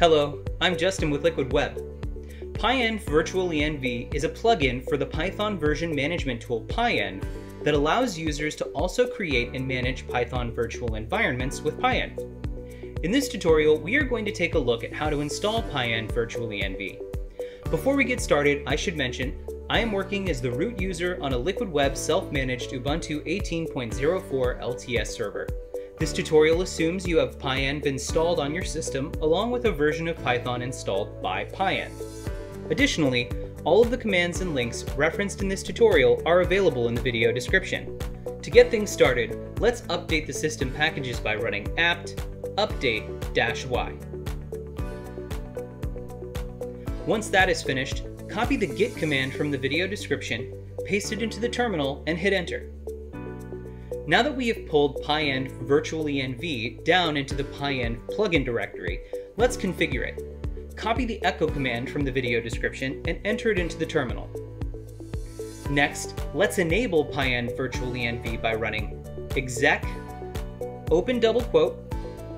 Hello, I'm Justin with Liquid Web. Pyenv Virtualenv is a plugin for the Python version management tool Pyenv that allows users to also create and manage Python virtual environments with Pyenv. In this tutorial, we are going to take a look at how to install Pyenv Virtualenv. Before we get started, I should mention I am working as the root user on a Liquid Web self-managed Ubuntu 18.04 LTS server. This tutorial assumes you have Pyenv installed on your system along with a version of Python installed by Pyenv. Additionally, all of the commands and links referenced in this tutorial are available in the video description. To get things started, let's update the system packages by running apt update-y. Once that is finished, copy the Git command from the video description, paste it into the terminal, and hit enter. Now that we have pulled Pyenv Virtualenv down into the Pyenv plugin directory, let's configure it. Copy the echo command from the video description and enter it into the terminal. Next, let's enable Pyenv Virtualenv by running exec open double quote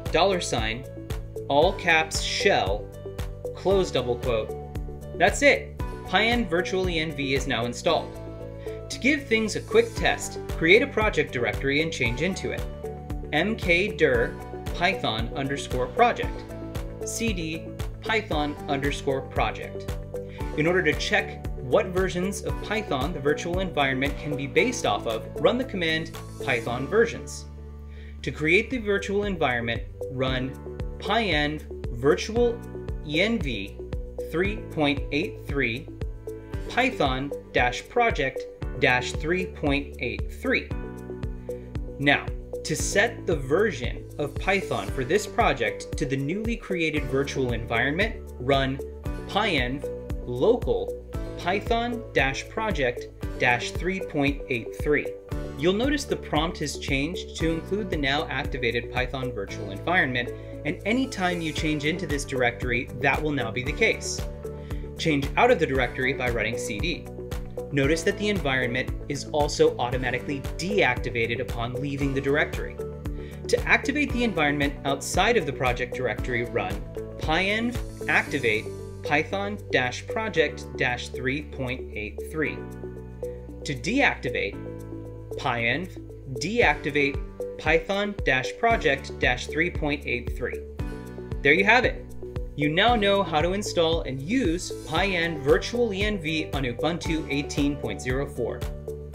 $, all caps shell close double quote. That's it. Pyenv Virtualenv is now installed. To give things a quick test, create a project directory and change into it. mkdir python_project cd python_project in order to check what versions of Python the virtual environment can be based off of, run the command python versions. To create the virtual environment, run pyenv virtualenv 3.83 python-project 3.83. Now, to set the version of Python for this project to the newly created virtual environment, run pyenv local python-project 3.83. You'll notice the prompt has changed to include the now activated Python virtual environment, and any time you change into this directory, that will now be the case. Change out of the directory by running cd. Notice that the environment is also automatically deactivated upon leaving the directory. To activate the environment outside of the project directory, run pyenv activate python-project 3.83. To deactivate, pyenv deactivate python-project 3.83. There you have it. You now know how to install and use Pyenv Virtualenv on Ubuntu 18.04.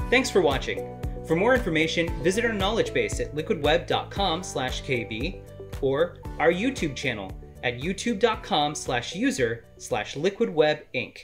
Thanks for watching. For more information, visit our knowledge base at liquidweb.com/kb or our YouTube channel at youtube.com/user/liquidwebinc.